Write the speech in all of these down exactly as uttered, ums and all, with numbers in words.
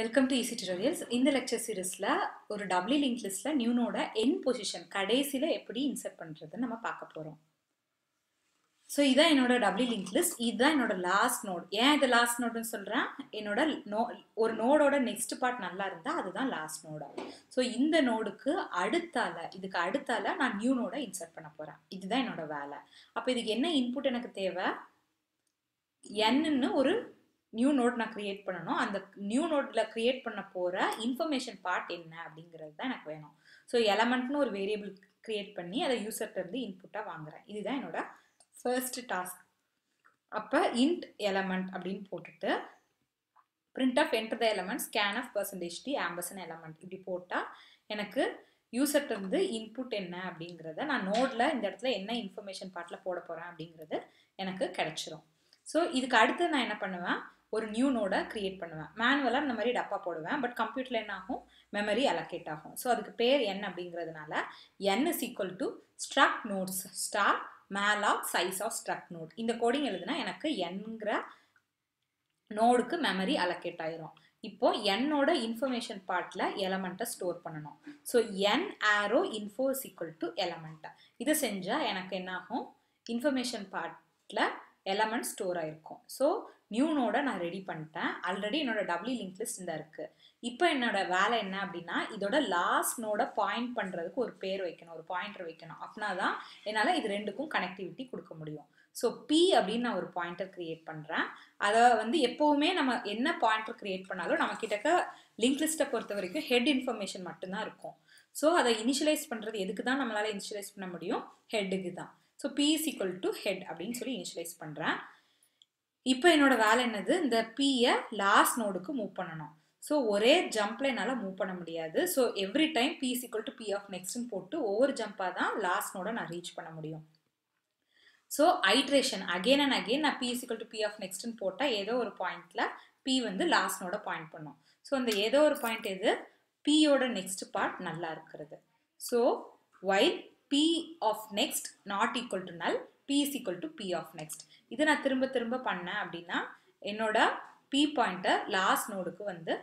Welcome to Eezytutorials. In the lecture series la oru doubly linked list la new node end position kadaisila eppadi insert pandrathu nama paaka porom. So idha enoda doubly linked list, idha enoda last node. Yen idha last node nu solran enoda oru node oda next part nalla irundha adu dhaan last node. So indha node ku aduthala idukku aduthala na new node insert panna poran. Idhu dhaan enoda vela. Appo idhukku enna input enakku theva n nu oru new node ना create பண்ணனும் அந்த new நோட்ல create பண்ண போற information part என்ன அப்படிங்கிறது தான் எனக்கு வேணும் சோ எலிமெண்ட்னு ஒரு வேரியபிள் கிரியேட் பண்ணி அத யூசர்ட்ட இருந்து இன்புட்டா வாங்குறேன் இதுதான் என்னோட ஃபர்ஸ்ட் டாஸ்க் அப்ப int எலிமெண்ட் அப்படினு போட்டுட்டு printf enter the element scanf percentage t ampersand element இப்படி போட்டா எனக்கு யூசர்ட்ட இருந்து இன்புட் என்ன அப்படிங்கறதை நான் நோட்ல இந்த இடத்துல என்ன இன்ஃபர்மேஷன் பார்ட்ல போட போறேன் அப்படிங்கறது எனக்கு கிடைச்சிரும் சோ இதுக்கு அடுத்து நான் என்ன பண்ணுவேன் ஒரு நியூ நோட கிரியேட் பண்ணுவேன் மேனுவலா இந்த மாதிரி டப்பா போடுவேன் பட் கம்ப்யூட்டர்ல என்ன ஆகும் மெமரி அலோகேட் ஆகும் சோ அதுக்கு பேர் n அப்படிங்கிறதுனால n = struct nodes star malloc size of struct node இந்த கோடிங் எழுதுனா எனக்கு n ங்கற நோடுக்கு மெமரி அலோகேட் ஆயிரும் இப்போ n ஓட இன்ஃபர்மேஷன் பார்ட்ல எலிமெண்ட ஸ்டோர் பண்ணனும் so n arrow info = element இத செஞ்சா எனக்கு என்ன ஆகும் இன்ஃபர்மேஷன் பார்ட்ல element store ஆயிருக்கும் so new node நான் ரெடி பண்ணிட்டேன் ஆல்ரெடி என்னோட doubly linked list இந்த இருக்கு இப்போ என்னோட வேலை என்ன அப்படினா இதோட last node பாயிண்ட் பண்றதுக்கு ஒரு பேர் வைக்கணும் ஒரு பாயிண்டர் வைக்கணும் அப்பனாதான் என்னால இது ரெண்டுக்கும் கனெக்டிவிட்டி கொடுக்க முடியும் so p அப்படின ஒரு பாயிண்டர் கிரியேட் பண்றேன் அத வந்து எப்பவுமே நம்ம என்ன பாயிண்டர் கிரியேட் பண்ணாலும் நமக்கிட்டக்க linked list பொறுத்த வரைக்கும் head information மட்டும் தான் இருக்கும் so அத இனிஷியலைஸ் பண்றது எதுக்கு தான் நம்மளால இனிஷியலைஸ் பண்ண முடியும் head க்கு தான் so p is equal to head அப்படினு சொல்லி இனிஷியலைஸ் பண்றேன் இப்போ என்னோட வேலை என்னது இந்த p ய லாஸ்ட் நோடுக்கு மூவ் பண்ணனும் சோ ஒரே ஜம்ப்ல என்னால மூவ் பண்ண முடியாது so every time p is equal to p of next னு போட்டு ஒவ்வொரு ஜம்பா தான் லாஸ்ட் நோட நான் ரீச் பண்ண முடியும் so iteration again and again நான் p is equal to p of next னு போட்டா ஏதோ ஒரு பாயிண்ட்ல p வந்து லாஸ்ட் நோட பாயிண்ட் பண்ணும் சோ அந்த ஏதோ ஒரு பாயிண்ட் எது p யோட நெக்ஸ்ட் பார்ட் நல்லா இருக்குது so while p of next not equal to null p is equal to p of next இத நான் திரும்ப திரும்ப பண்ணேன் அப்படினா என்னோட p பாயிண்டர் லாஸ்ட் நோடுக்கு வந்து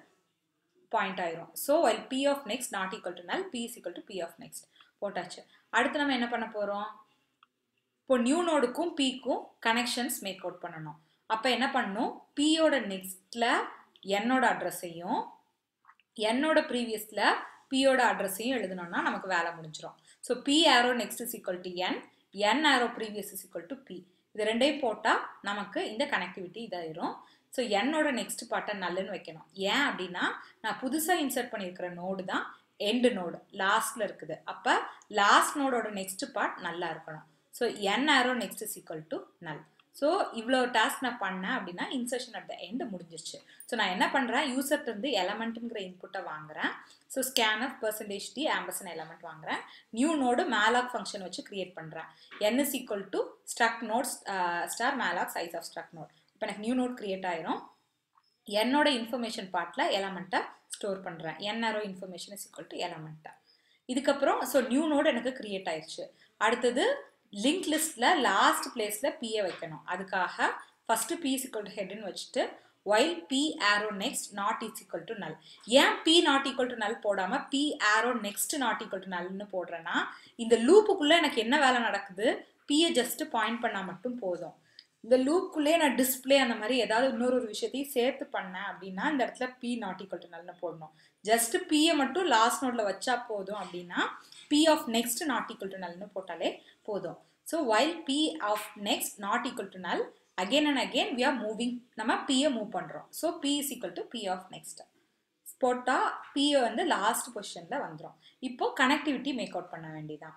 பாயிண்ட் ஆயிரும் so while p of next not equal to null p is equal to p of next போட்டாச்சு அடுத்து நாம என்ன பண்ண போறோம் இப்போ நியூ நோடுக்கும் p க்கும் கனெக்ஷன்ஸ் மேக் அவுட் பண்ணனும் அப்ப என்ன பண்ணனும் p யோட நெக்ஸ்ட்ல n ஓட அட்ரஸையும் n ஓட ப்ரீவியஸ்ல p ஓட அட்ரஸையும் எழுதணும்னா நமக்கு வேலை முடிஞ்சிரும் so p arrow next is equal to n n arrow previous is equal to p இது ரெண்டையும் போட்டா நமக்கு இந்த கனெக்டிவிட்டி இதாயிரும் so n ஓட நெக்ஸ்ட் பார்ட்ட null னு வைக்கணும் ஏன் அப்படினா நான் புதுசா இன்சர்ட் பண்ணியிருக்கிற நோட் தான் end நோட் லாஸ்ட்ல இருக்குது அப்ப லாஸ்ட் நோடோட நெக்ஸ்ட் பார்ட் நல்லா இருக்கணும் so n arrow next is equal to null so இவ்ளோ டாஸ்க் நான் பண்ணேன் அப்படினா insertion at the end முடிஞ்சிருச்சு so நான் என்ன பண்றேன் யூசர்ட்ட இருந்து எலிமெண்ட்ங்கற இன்புட்ட வாங்குறேன் so scanf percentage t ampersand element வாங்குறேன் new node malloc function வச்சு கிரியேட் பண்றேன் n is equal to struct node uh, star malloc size of struct node இப்போ எனக்கு new node கிரியேட் ஆயிரும் n ஓட இன்ஃபர்மேஷன் பார்ட்ல எலிமெண்ட்ட ஸ்டோர் பண்றேன் n arrow information is equal to element இதுக்கு அப்புறம் so new node எனக்கு கிரியேட் ஆயிருச்சு அடுத்து लिंक लिस्ट ला लास्ट प्लेस ला p வைக்கணும் அதுக்காக फर्स्ट p = head ன்னு வச்சிட்டு while p arrow next not = null ஏன் p not equal to null போடாம p arrow next not equal to null ன்னு போடுறேனா இந்த லூப்புக்குள்ள எனக்கு என்ன வேலை நடக்குது p ய just பாயிண்ட் பண்ணா மட்டும் போதும் இந்த லூப்புக்குள்ளே நான் டிஸ்ப்ளே அந்த மாதிரி ஏதாவது இன்னொரு ஒரு விஷயத்தை சேர்த்து பண்ணா அப்படினா இந்த இடத்துல p not equal to null ன்னு போடணும் just p ய மட்டும் லாஸ்ட் நோட்ல வச்சா போதும் அப்படினா p of next not equal to null ன்னு போட்டாலே போதும் so while p of next not equal to null again and again we are moving நம்ம p ய மூவ் பண்றோம் so p is equal to p of next போட்டா p வந்து last பொசிஷன்ல வந்துரும் இப்போ கனெக்டிவிட்டி மேக் அவுட் பண்ண வேண்டியதா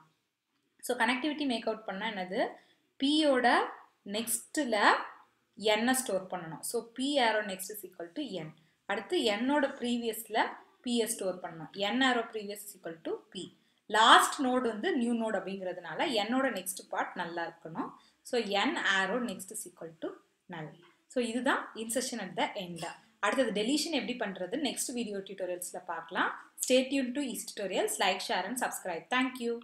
so கனெக்டிவிட்டி மேக் அவுட் பண்ணா என்னது p யோட நெக்ஸ்ட்ல n அ ஸ்டோர் பண்ணனும் so p arrow next is equal to n அடுத்து n ஓட ப்ரீவியஸ்ல p அ ஸ்டோர் பண்ணனும் n arrow previous is equal to p last node வந்து நியூ நோட் அப்படிங்கிறதுனால n ஓட நெக்ஸ்ட் பார்ட் நல்லா இருக்கணும் so n arrow next is equal to null so இதுதான் insertion at the end அடுத்து டெலீஷன் எப்படி பண்றது நெக்ஸ்ட் வீடியோ டியூட்டோரியல்ஸ்ல பார்க்கலாம் stay tuned to Eezytutorials like share and subscribe thank you